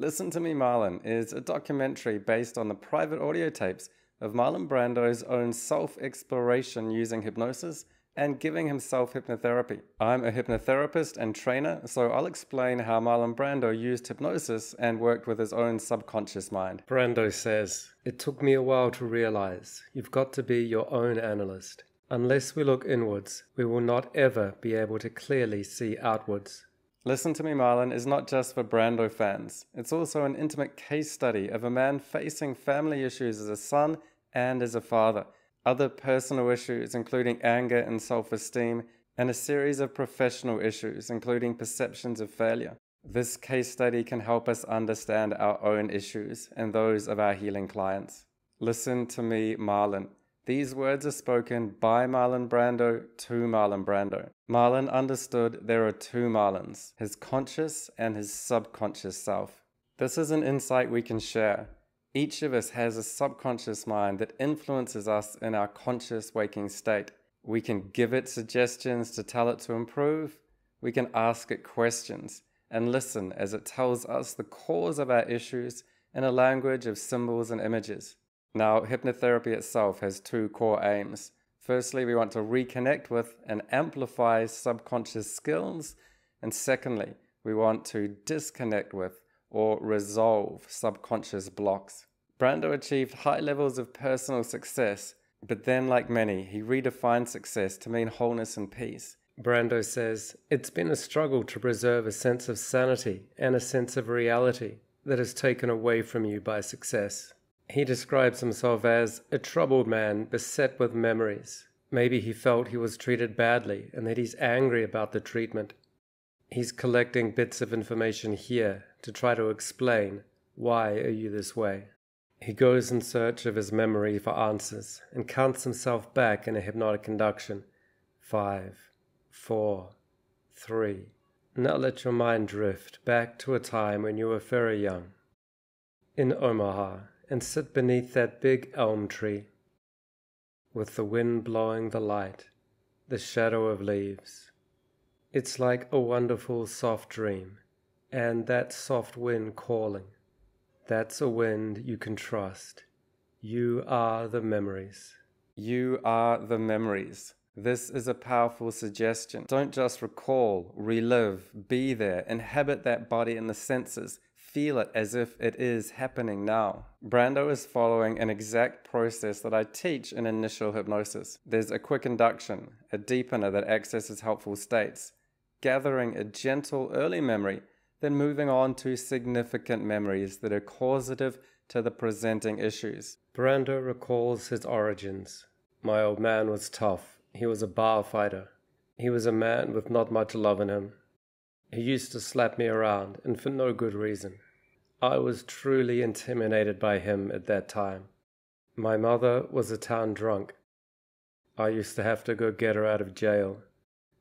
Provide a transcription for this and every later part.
Listen to Me Marlon is a documentary based on the private audio tapes of Marlon Brando's own self-exploration using hypnosis and giving himself hypnotherapy. I'm a hypnotherapist and trainer, so I'll explain how Marlon Brando used hypnosis and worked with his own subconscious mind. Brando says, "It took me a while to realize you've got to be your own analyst. Unless we look inwards, we will not ever be able to clearly see outwards." Listen to Me Marlon is not just for Brando fans. It's also an intimate case study of a man facing family issues as a son and as a father, other personal issues including anger and self-esteem, and a series of professional issues including perceptions of failure. This case study can help us understand our own issues and those of our healing clients. Listen to Me Marlon. These words are spoken by Marlon Brando to Marlon Brando. Marlon understood there are two Marlons, his conscious and his subconscious self. This is an insight we can share. Each of us has a subconscious mind that influences us in our conscious waking state. We can give it suggestions to tell it to improve. We can ask it questions and listen as it tells us the cause of our issues in a language of symbols and images. Now, hypnotherapy itself has two core aims. Firstly, we want to reconnect with and amplify subconscious skills. And secondly, we want to disconnect with or resolve subconscious blocks. Brando achieved high levels of personal success, but then, like many, he redefined success to mean wholeness and peace. Brando says, "It's been a struggle to preserve a sense of sanity and a sense of reality that is taken away from you by success." He describes himself as a troubled man beset with memories. Maybe he felt he was treated badly and that he's angry about the treatment. He's collecting bits of information here to try to explain, why are you this way? He goes in search of his memory for answers and counts himself back in a hypnotic induction. 5, 4, 3. Now let your mind drift back to a time when you were very young. In Omaha, and sit beneath that big elm tree, with the wind blowing the light, the shadow of leaves. It's like a wonderful soft dream, and that soft wind calling. That's a wind you can trust. You are the memories. You are the memories. This is a powerful suggestion. Don't just recall, relive, be there, inhabit that body and the senses. Feel it as if it is happening now. Brando is following an exact process that I teach in initial hypnosis. There's a quick induction, a deepener that accesses helpful states, gathering a gentle early memory, then moving on to significant memories that are causative to the presenting issues. Brando recalls his origins. My old man was tough. He was a bar fighter. He was a man with not much love in him. He used to slap me around, and for no good reason. I was truly intimidated by him at that time. My mother was a town drunk. I used to have to go get her out of jail.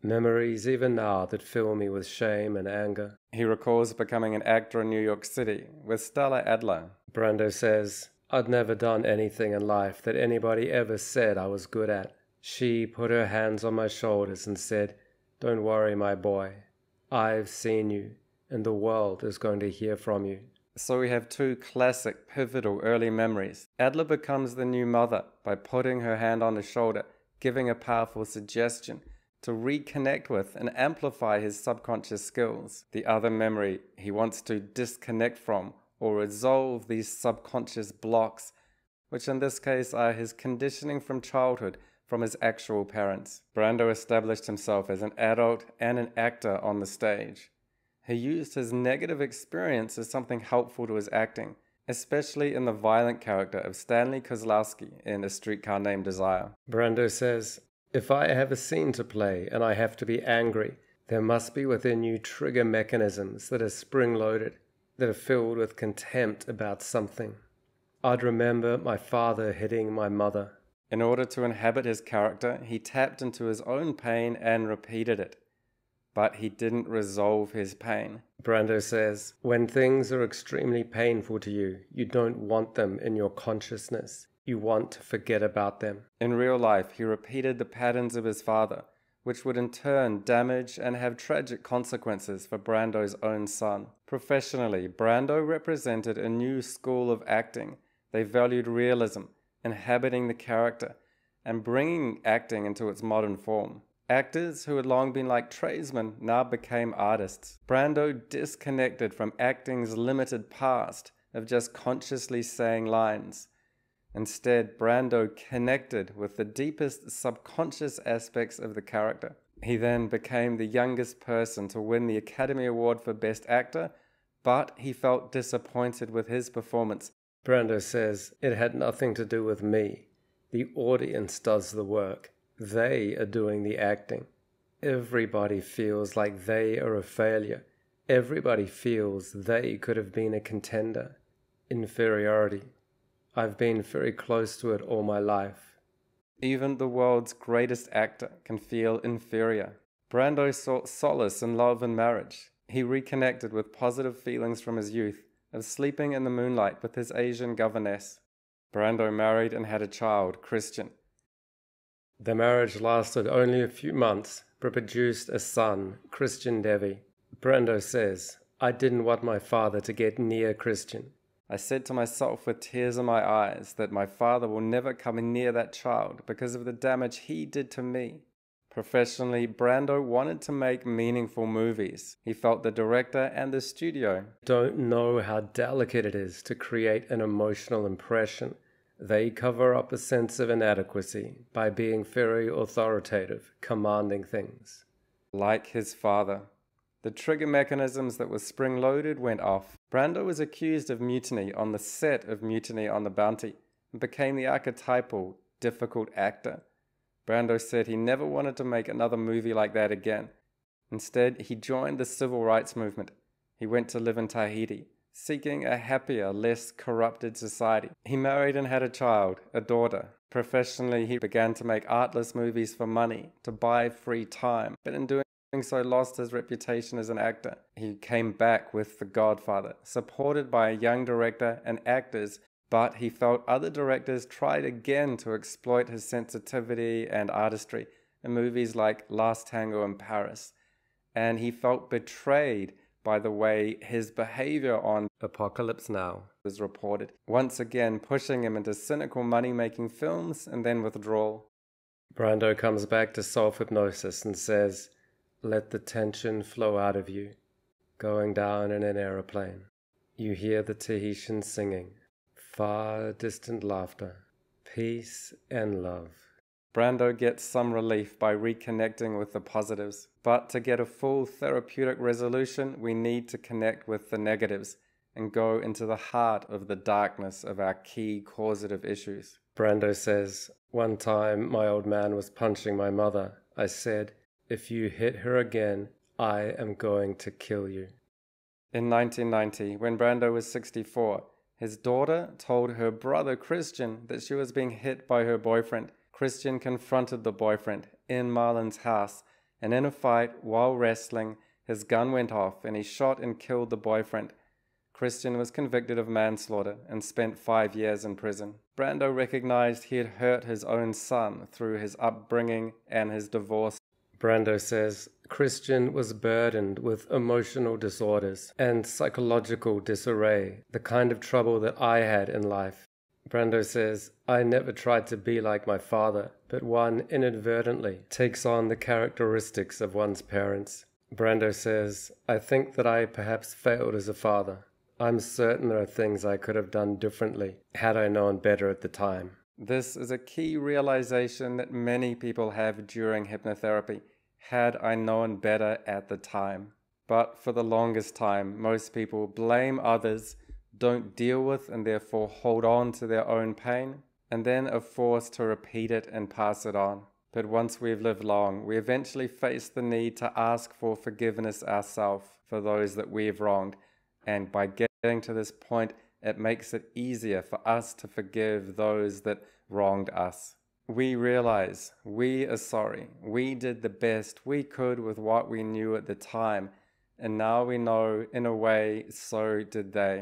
Memories even now that fill me with shame and anger. He recalls becoming an actor in New York City with Stella Adler. Brando says, "I'd never done anything in life that anybody ever said I was good at. She put her hands on my shoulders and said, 'Don't worry, my boy. I've seen you, and the world is going to hear from you.'" So we have two classic, pivotal early memories. Adler becomes the new mother by putting her hand on his shoulder, giving a powerful suggestion to reconnect with and amplify his subconscious skills. The other memory he wants to disconnect from or resolve these subconscious blocks, which in this case are his conditioning from childhood, from his actual parents. Brando established himself as an adult and an actor on the stage. He used his negative experience as something helpful to his acting, especially in the violent character of Stanley Kozlowski in A Streetcar Named Desire. Brando says, "If I have a scene to play and I have to be angry, there must be within you trigger mechanisms that are spring-loaded, that are filled with contempt about something. I'd remember my father hitting my mother." In order to inhabit his character, he tapped into his own pain and repeated it. But he didn't resolve his pain. Brando says, "When things are extremely painful to you, you don't want them in your consciousness. You want to forget about them." In real life, he repeated the patterns of his father, which would in turn damage and have tragic consequences for Brando's own son. Professionally, Brando represented a new school of acting. They valued realism, inhabiting the character, and bringing acting into its modern form. Actors who had long been like tradesmen now became artists. Brando disconnected from acting's limited past of just consciously saying lines. Instead, Brando connected with the deepest subconscious aspects of the character. He then became the youngest person to win the Academy Award for Best Actor, but he felt disappointed with his performance. Brando says, "It had nothing to do with me. The audience does the work. They are doing the acting. Everybody feels like they are a failure. Everybody feels they could have been a contender. Inferiority. I've been very close to it all my life." Even the world's greatest actor can feel inferior. Brando sought solace in love and marriage. He reconnected with positive feelings from his youth of sleeping in the moonlight with his Asian governess. Brando married and had a child, Christian. The marriage lasted only a few months, but produced a son, Christian Devi. Brando says, "I didn't want my father to get near Christian. I said to myself with tears in my eyes that my father will never come near that child because of the damage he did to me." Professionally, Brando wanted to make meaningful movies. He felt the director and the studio don't know how delicate it is to create an emotional impression. They cover up a sense of inadequacy by being very authoritative, commanding things. Like his father. The trigger mechanisms that were spring-loaded went off. Brando was accused of mutiny on the set of Mutiny on the Bounty and became the archetypal, difficult actor. Brando said he never wanted to make another movie like that again. Instead, he joined the civil rights movement. He went to live in Tahiti, seeking a happier, less corrupted society. He married and had a child, a daughter. Professionally, he began to make artless movies for money, to buy free time, but in doing so lost his reputation as an actor. He came back with The Godfather, supported by a young director and actors, but he felt other directors tried again to exploit his sensitivity and artistry in movies like Last Tango in Paris, and he felt betrayed by the way his behavior on Apocalypse Now was reported, once again pushing him into cynical money-making films and then withdrawal. Brando comes back to self-hypnosis and says, "Let the tension flow out of you, going down in an aeroplane. You hear the Tahitian singing, far distant laughter, peace and love." Brando gets some relief by reconnecting with the positives, but to get a full therapeutic resolution, we need to connect with the negatives and go into the heart of the darkness of our key causative issues. Brando says, "One time my old man was punching my mother. I said, 'If you hit her again, I am going to kill you.'" In 1990, when Brando was 64, his daughter told her brother Christian that she was being hit by her boyfriend. Christian confronted the boyfriend in Marlon's house, and in a fight while wrestling, his gun went off and he shot and killed the boyfriend. Christian was convicted of manslaughter and spent 5 years in prison. Brando recognized he had hurt his own son through his upbringing and his divorce. Brando says, "Christian was burdened with emotional disorders and psychological disarray, the kind of trouble that I had in life." Brando says, "I never tried to be like my father, but one inadvertently takes on the characteristics of one's parents." Brando says, "I think that I perhaps failed as a father. I'm certain there are things I could have done differently had I known better at the time." This is a key realization that many people have during hypnotherapy. Had I known better at the time. But for the longest time, most people blame others, don't deal with and therefore hold on to their own pain, and then are forced to repeat it and pass it on. But once we've lived long, we eventually face the need to ask for forgiveness ourselves for those that we've wronged, and by getting to this point, it makes it easier for us to forgive those that wronged us. We realize we are sorry, we did the best we could with what we knew at the time, and now we know, in a way, so did they.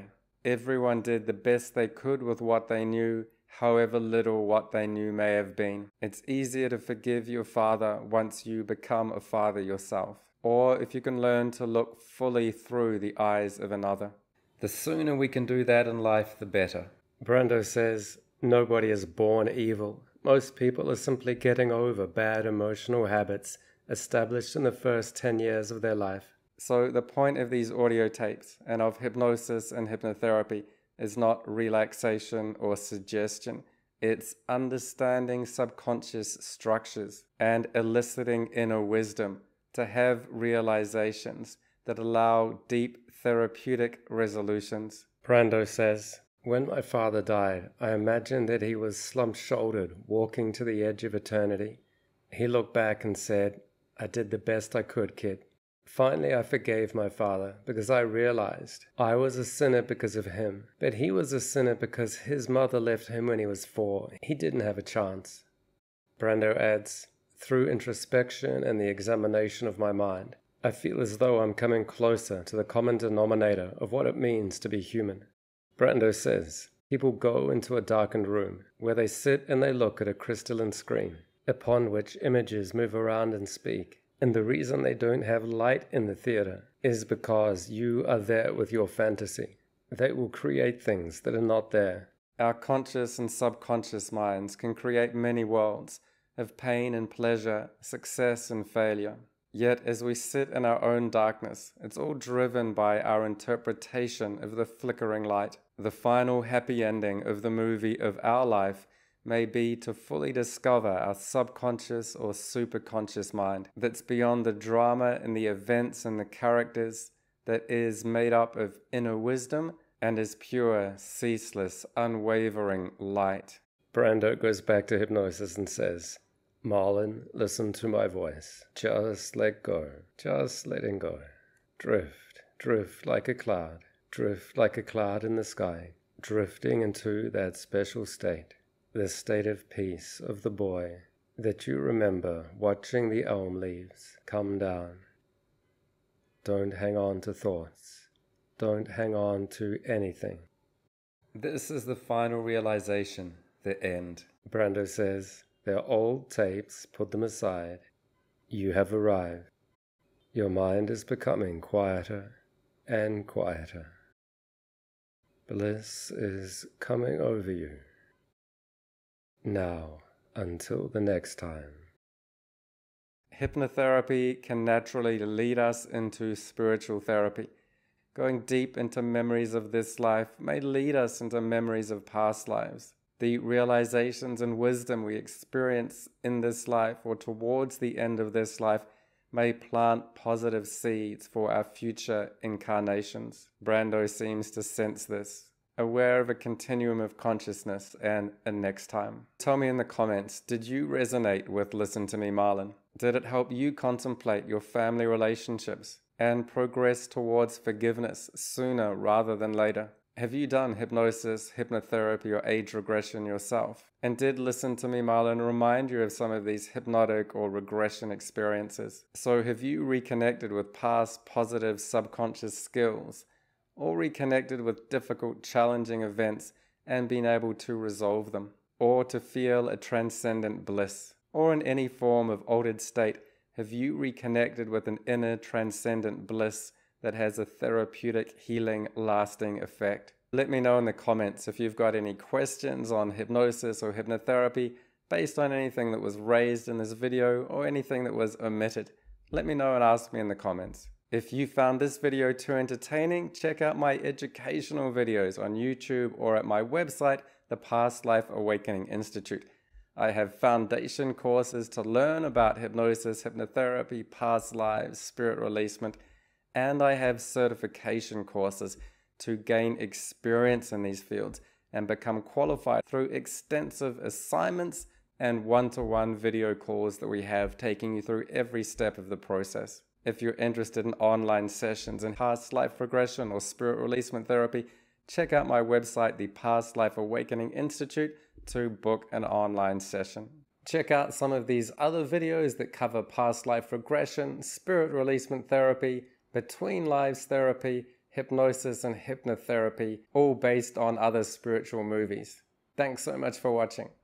Everyone did the best they could with what they knew. however little what they knew may have been. It's easier to forgive your father once you become a father yourself, or if you can learn to look fully through the eyes of another. The sooner we can do that in life, the better. Brando says, nobody is born evil. Most people are simply getting over bad emotional habits established in the first 10 years of their life. So the point of these audio tapes and of hypnosis and hypnotherapy is not relaxation or suggestion. It's understanding subconscious structures and eliciting inner wisdom to have realizations that allow deep therapeutic resolutions. Brando says, when my father died, I imagined that he was slump-shouldered, walking to the edge of eternity. He looked back and said, I did the best I could, kid. Finally, I forgave my father because I realized I was a sinner because of him, but he was a sinner because his mother left him when he was 4. He didn't have a chance. Brando adds, through introspection and the examination of my mind, I feel as though I'm coming closer to the common denominator of what it means to be human. Brando says, people go into a darkened room where they sit and they look at a crystalline screen upon which images move around and speak. And the reason they don't have light in the theater is because you are there with your fantasy. They will create things that are not there. Our conscious and subconscious minds can create many worlds of pain and pleasure, success and failure. Yet as we sit in our own darkness, it's all driven by our interpretation of the flickering light. The final happy ending of the movie of our life may be to fully discover our subconscious or superconscious mind that's beyond the drama and the events and the characters, that is made up of inner wisdom and is pure, ceaseless, unwavering light. Brando goes back to hypnosis and says, Marlon, listen to my voice. Just let go. Just letting go. Drift. Drift like a cloud. Drift like a cloud in the sky. Drifting into that special state. The state of peace of the boy that you remember watching the elm leaves come down. Don't hang on to thoughts. Don't hang on to anything. This is the final realization, the end. Brando says, they're old tapes, put them aside. You have arrived. Your mind is becoming quieter and quieter. Bliss is coming over you. Now, until the next time. Hypnotherapy can naturally lead us into spiritual therapy. Going deep into memories of this life may lead us into memories of past lives. The realizations and wisdom we experience in this life or towards the end of this life may plant positive seeds for our future incarnations. Brando seems to sense this. Aware of a continuum of consciousness and a next time. Tell me in the comments, did you resonate with Listen to Me, Marlon? Did it help you contemplate your family relationships and progress towards forgiveness sooner rather than later? Have you done hypnosis, hypnotherapy, or age regression yourself? And did Listen to Me, Marlon remind you of some of these hypnotic or regression experiences? So have you reconnected with past positive subconscious skills, or reconnected with difficult, challenging events and been able to resolve them, or to feel a transcendent bliss? Or in any form of altered state, have you reconnected with an inner transcendent bliss that has a therapeutic, healing, lasting effect? Let me know in the comments if you've got any questions on hypnosis or hypnotherapy based on anything that was raised in this video or anything that was omitted. Let me know and ask me in the comments. If you found this video too entertaining, check out my educational videos on YouTube or at my website, The Past Life Awakening Institute. I have foundation courses to learn about hypnosis, hypnotherapy, past lives, spirit releasement, and I have certification courses to gain experience in these fields and become qualified through extensive assignments and one-to-one video calls that we have, taking you through every step of the process. If you're interested in online sessions in past life regression or spirit releasement therapy, check out my website, The Past Life Awakening Institute, to book an online session. Check out some of these other videos that cover past life regression, spirit releasement therapy, between lives therapy, hypnosis and hypnotherapy, all based on other spiritual movies. Thanks so much for watching.